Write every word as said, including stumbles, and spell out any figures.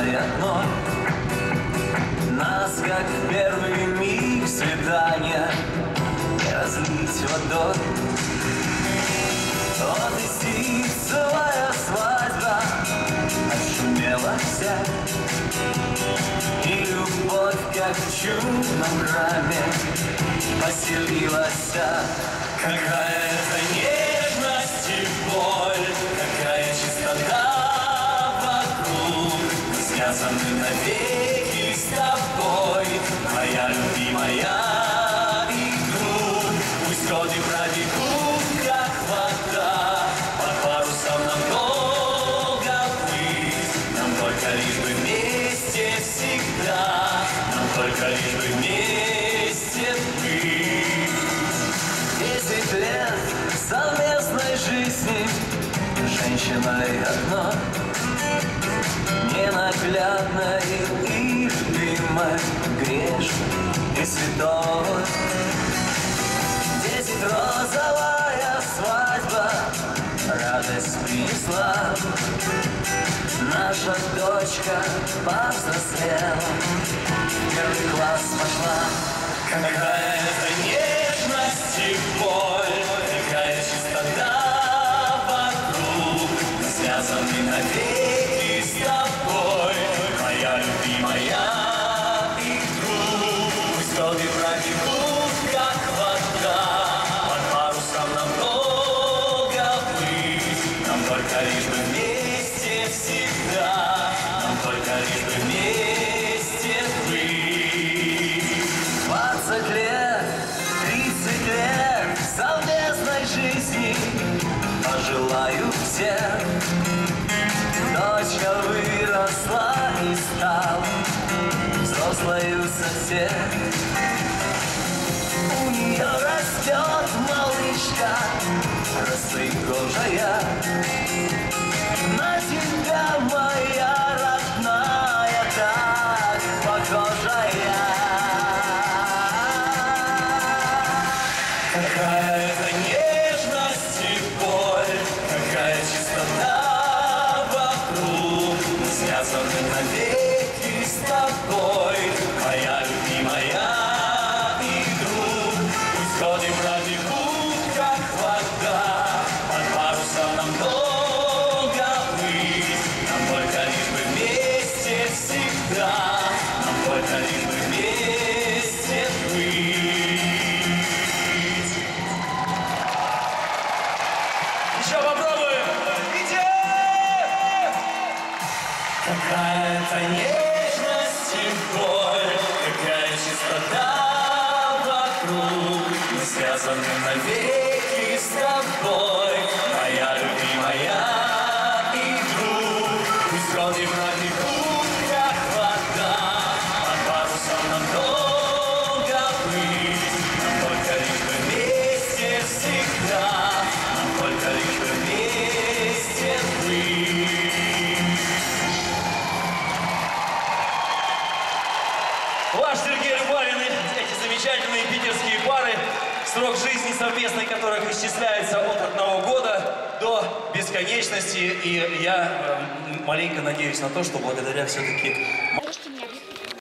жаре вновь нас, как в первый миг свидания, разлить водой. Вот и ситцевая свадьба отшумела вся, и любовь, как в чудном храме, поселилась. Какая это нежность и боль, какая чистота вокруг, связаны навеки с тобой, моя любимая и друг. Пусть годы пробегут, как вода, под парусом нам долго быть, нам только лишь бы вместе всегда, нам только лишь бы вместе быть. Десять лет совместной жизни, женщина и одна, ненаглядная и любимая, грешной и святой. Десять розовая свадьба радость принесла, наша дочка повзрослела, в первый класс пошла. Какая это нежность, боль, какая чистота вокруг, связаны навеки с тобой, моя любимая и друг. Пусть годы пробегут, как вода, под парусом нам долго плыть, нам только лишь бы вместе всегда, нам только лишь бы вместе плыть. Двадцать лет, тридцать лет совместной жизни пожелаю всем. Дочка выросла и стала взрослою совсем. У нее растет малышка, рыжая. На тебя, моя родная, так похожая. Какая это нежность и боль, какая чистота вокруг, связаны навеки с тобой, моя любимая и друг. Пусть годы пробегут, как вода, под парусом нам долго быть, нам только лишь бы вместе всегда, нам только лишь бы вместе быть. Какая это нежность и боль, какая чистота вокруг, мы связаны навеки с тобой, моя любимая и друг. Пусть годы пробегут, как вода, под парусом нам долго быть, нам только лишь бы вместе всегда, нам только лишь бы вместе быть. Ваш Сергей Любавин и эти замечательные питерские пары, срок жизни совместной которых исчисляется от одного года до бесконечности. И я э, маленько надеюсь на то, что благодаря все-таки